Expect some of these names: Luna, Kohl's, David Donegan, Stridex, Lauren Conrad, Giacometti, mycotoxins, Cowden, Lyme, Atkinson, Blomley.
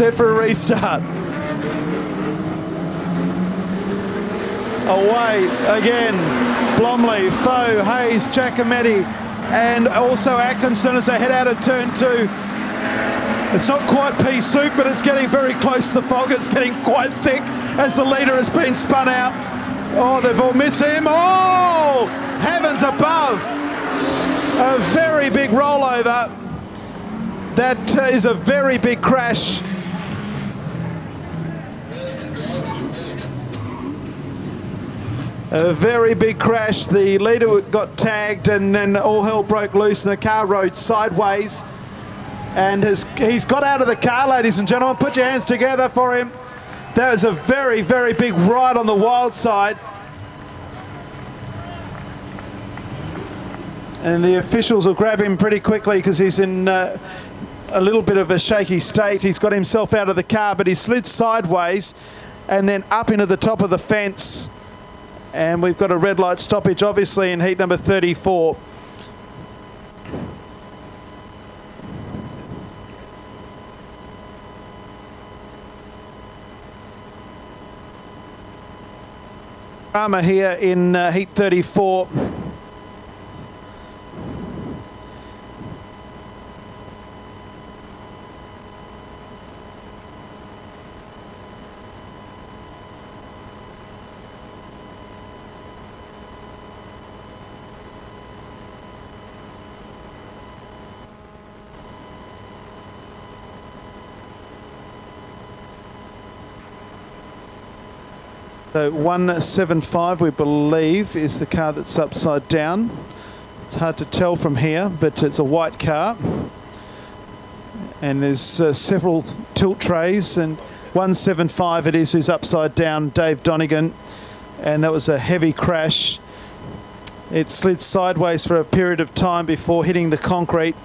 set for a restart. Away again, Blomley, Foe, Hayes, Giacometti, and also Atkinson as they head out of turn two. It's not quite pea soup, but it's getting very close to the fog. It's getting quite thick as the leader has been spun out. Oh, they've all missed him. Oh, heavens above. A very big rollover. That is a very big crash. A very big crash. The leader got tagged and then all hell broke loose and the car rode sideways. And he's got out of the car, ladies and gentlemen. Put your hands together for him. That was a very, very big ride on the wild side. And the officials will grab him pretty quickly because he's in a little bit of a shaky state. He's got himself out of the car, but he slid sideways and then up into the top of the fence. And we've got a red light stoppage, obviously, in heat number 34. Drama here in heat 34. So 175, we believe, is the car that's upside down. It's hard to tell from here, but it's a white car. And there's several tilt trays, and 175 it is who's upside down, Dave Donegan. And that was a heavy crash. It slid sideways for a period of time before hitting the concrete.